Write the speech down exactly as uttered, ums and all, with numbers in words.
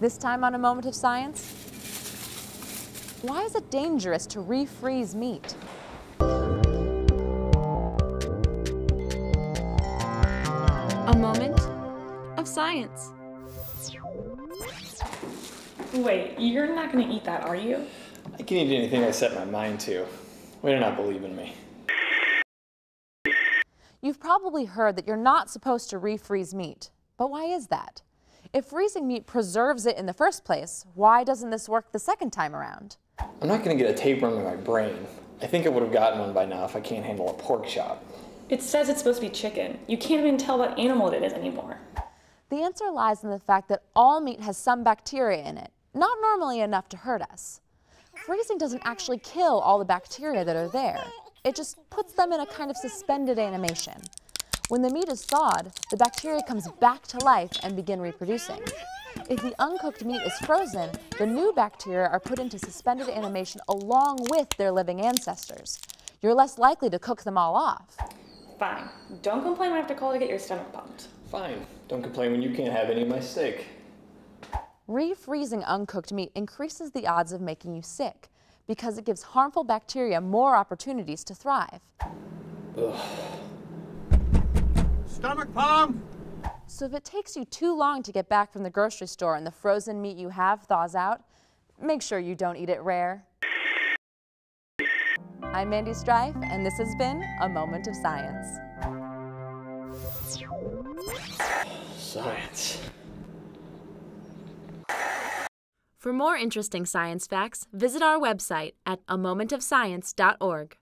This time on A Moment of Science, why is it dangerous to refreeze meat? A Moment of Science. Wait, you're not gonna eat that, are you? I can eat anything I set my mind to. Way to not believe in me. You've probably heard that you're not supposed to refreeze meat, but why is that? If freezing meat preserves it in the first place, why doesn't this work the second time around? I'm not going to get a tapeworm in my brain. I think I would have gotten one by now if I can't handle a pork chop. It says it's supposed to be chicken. You can't even tell what animal it is anymore. The answer lies in the fact that all meat has some bacteria in it, not normally enough to hurt us. Freezing doesn't actually kill all the bacteria that are there. It just puts them in a kind of suspended animation. When the meat is thawed, the bacteria comes back to life and begin reproducing. If the uncooked meat is frozen, the new bacteria are put into suspended animation along with their living ancestors. You're less likely to cook them all off. Fine. Don't complain when I have to call to get your stomach pumped. Fine. Don't complain when you can't have any of my steak. Refreezing uncooked meat increases the odds of making you sick, because it gives harmful bacteria more opportunities to thrive. Ugh. Stomach pump! So if it takes you too long to get back from the grocery store and the frozen meat you have thaws out, make sure you don't eat it rare. I'm Mandy Striph, and this has been A Moment of Science. Science. For more interesting science facts, visit our website at a moment of science dot org.